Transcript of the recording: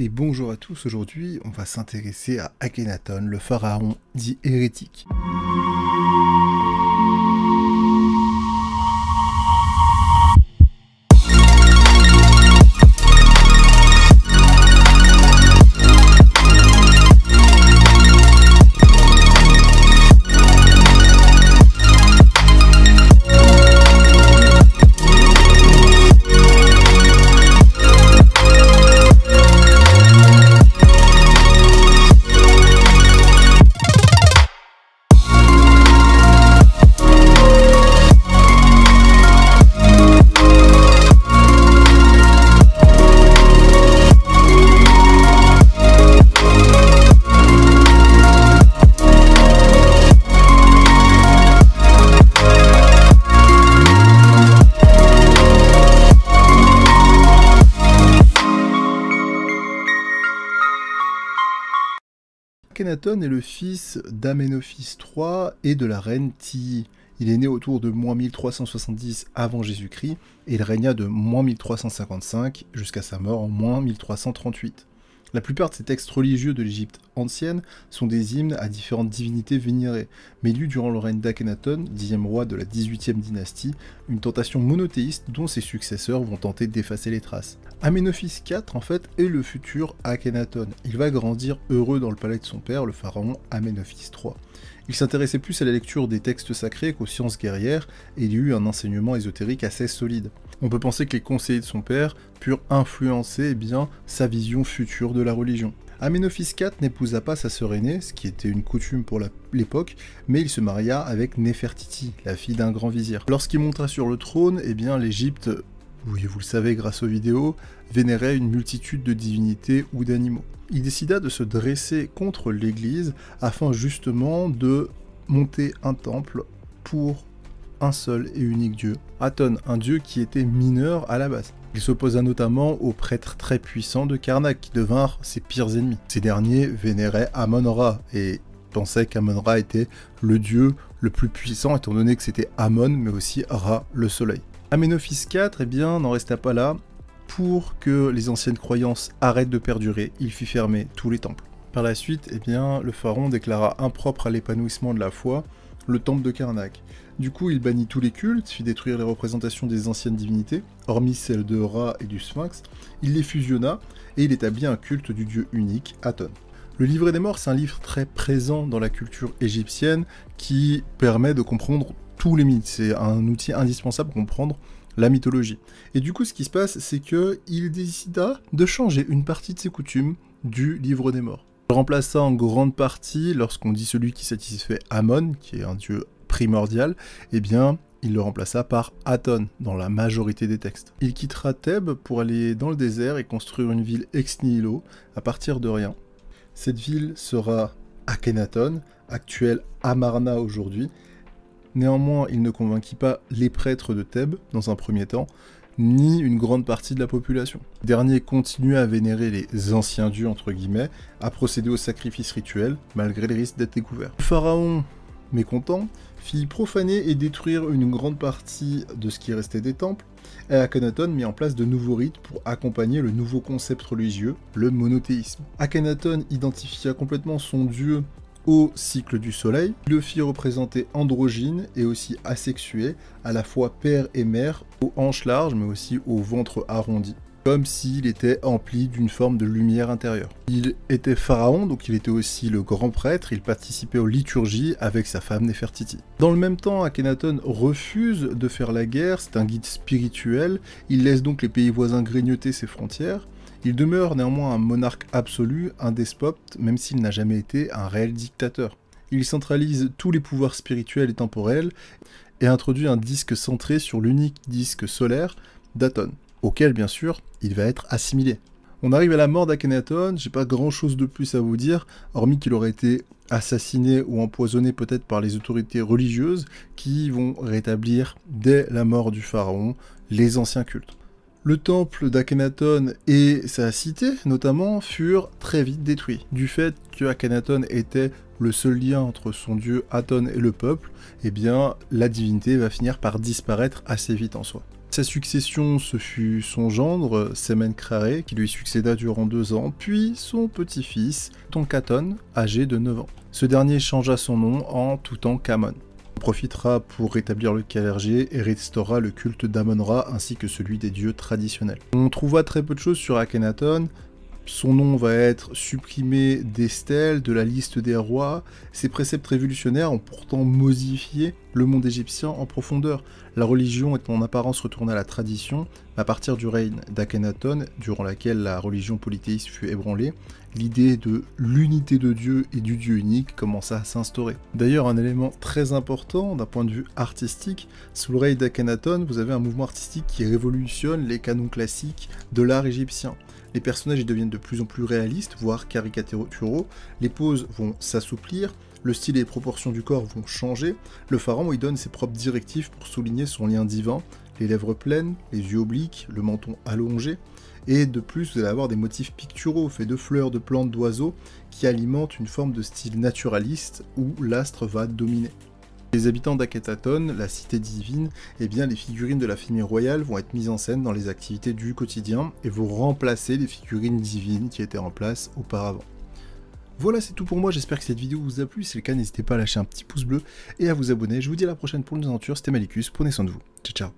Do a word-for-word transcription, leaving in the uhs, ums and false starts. Et bonjour à tous, aujourd'hui on va s'intéresser à Akhenaton, le pharaon dit hérétique. Akhenaton est le fils d'Amenophis trois et de la reine Ti. Il est né autour de moins mille trois cent soixante-dix avant Jésus-Christ et il régna de moins mille trois cent cinquante-cinq jusqu'à sa mort en moins mille trois cent trente-huit. La plupart de ces textes religieux de l'Égypte ancienne sont des hymnes à différentes divinités vénérées, mais lus durant le règne d'Akhenaton, dixième roi de la dix-huitième dynastie, une tentation monothéiste dont ses successeurs vont tenter d'effacer les traces. Amenophis quatre en fait est le futur Akhenaton. Il va grandir heureux dans le palais de son père, le pharaon Amenophis trois. Il s'intéressait plus à la lecture des textes sacrés qu'aux sciences guerrières et il y eut un enseignement ésotérique assez solide. On peut penser que les conseillers de son père purent influencer eh bien, sa vision future de la religion. Amenophis quatre n'épousa pas sa sœur aînée, ce qui était une coutume pour l'époque, mais il se maria avec Nefertiti, la fille d'un grand vizir. Lorsqu'il monta sur le trône, eh bien l'Égypte, oui vous le savez grâce aux vidéos, vénérait une multitude de divinités ou d'animaux. Il décida de se dresser contre l'Église afin justement de monter un temple pour un seul et unique dieu, Aton, un dieu qui était mineur à la base. Il s'opposa notamment aux prêtres très puissants de Karnak qui devinrent ses pires ennemis. Ces derniers vénéraient Amon-Ra et pensaient qu'Amon-Ra était le dieu le plus puissant étant donné que c'était Amon mais aussi Ra, le soleil. Amenophis quatre eh bien, n'en resta pas là. Pour que les anciennes croyances arrêtent de perdurer, il fit fermer tous les temples. Par la suite, eh bien, le pharaon déclara impropre à l'épanouissement de la foi le temple de Karnak. Du coup, il bannit tous les cultes, fit détruire les représentations des anciennes divinités, hormis celles de Ra et du Sphinx, il les fusionna et il établit un culte du dieu unique, Aton. Le livret des morts, c'est un livre très présent dans la culture égyptienne qui permet de comprendre tous les mythes. C'est un outil indispensable pour comprendre la mythologie. Et du coup, ce qui se passe, c'est qu'il décida de changer une partie de ses coutumes du livre des morts. Il remplace ça en grande partie, lorsqu'on dit celui qui satisfait Amon, qui est un dieu primordial, eh bien, il le remplaça par Aton, dans la majorité des textes. Il quittera Thèbes pour aller dans le désert et construire une ville ex nihilo, à partir de rien. Cette ville sera Akhenaton, actuelle Amarna aujourd'hui. Néanmoins, il ne convainquit pas les prêtres de Thèbes, dans un premier temps, ni une grande partie de la population. Le dernier continua à vénérer les anciens dieux, entre guillemets, à procéder aux sacrifices rituels, malgré le risque d'être découvert. Le pharaon, mécontent, fit profaner et détruire une grande partie de ce qui restait des temples, et Akhenaton mit en place de nouveaux rites pour accompagner le nouveau concept religieux, le monothéisme. Akhenaton identifia complètement son dieu au cycle du soleil, il le fit représenter androgyne et aussi asexué, à la fois père et mère, aux hanches larges mais aussi au ventre arrondi, comme s'il était empli d'une forme de lumière intérieure. Il était pharaon, donc il était aussi le grand prêtre, il participait aux liturgies avec sa femme Néfertiti. Dans le même temps, Akhenaton refuse de faire la guerre, c'est un guide spirituel, il laisse donc les pays voisins grignoter ses frontières. Il demeure néanmoins un monarque absolu, un despote, même s'il n'a jamais été un réel dictateur. Il centralise tous les pouvoirs spirituels et temporels et introduit un disque centré sur l'unique disque solaire d'Aton, auquel bien sûr il va être assimilé. On arrive à la mort d'Akhenaton, j'ai pas grand chose de plus à vous dire, hormis qu'il aurait été assassiné ou empoisonné peut-être par les autorités religieuses qui vont rétablir dès la mort du pharaon les anciens cultes. Le temple d'Akhenaton et sa cité, notamment, furent très vite détruits. Du fait que Akhenaton était le seul lien entre son dieu Aton et le peuple, eh bien, la divinité va finir par disparaître assez vite en soi. sa succession, ce fut son gendre, Semenkhare, qui lui succéda durant deux ans, puis son petit-fils, Akhenaton, âgé de neuf ans. Ce dernier changea son nom en Toutankhamon. On profitera pour rétablir le clergé et restaura le culte d'Amon-Ra ainsi que celui des dieux traditionnels. On trouva très peu de choses sur Akhenaton. Son nom va être supprimé des stèles, de la liste des rois. Ses préceptes révolutionnaires ont pourtant modifié le monde égyptien en profondeur. La religion est en apparence retournée à la tradition à partir du règne d'Akhenaton, durant laquelle la religion polythéiste fut ébranlée. L'idée de l'unité de Dieu et du Dieu unique commença à s'instaurer. D'ailleurs, un élément très important d'un point de vue artistique, sous le règne d'Akhenaton, vous avez un mouvement artistique qui révolutionne les canons classiques de l'art égyptien. Les personnages deviennent de plus en plus réalistes, voire caricaturaux, les poses vont s'assouplir, le style et les proportions du corps vont changer, le pharaon y donne ses propres directives pour souligner son lien divin, les lèvres pleines, les yeux obliques, le menton allongé, et de plus vous allez avoir des motifs picturaux faits de fleurs, de plantes, d'oiseaux, qui alimentent une forme de style naturaliste où l'astre va dominer. Les habitants d'Akhenaton, la cité divine, et eh bien les figurines de la famille royale vont être mises en scène dans les activités du quotidien et vont remplacer les figurines divines qui étaient en place auparavant. Voilà, c'est tout pour moi, j'espère que cette vidéo vous a plu, si c'est le cas n'hésitez pas à lâcher un petit pouce bleu et à vous abonner. Je vous dis à la prochaine pour une aventure, c'était Malikus, prenez soin de vous, ciao ciao.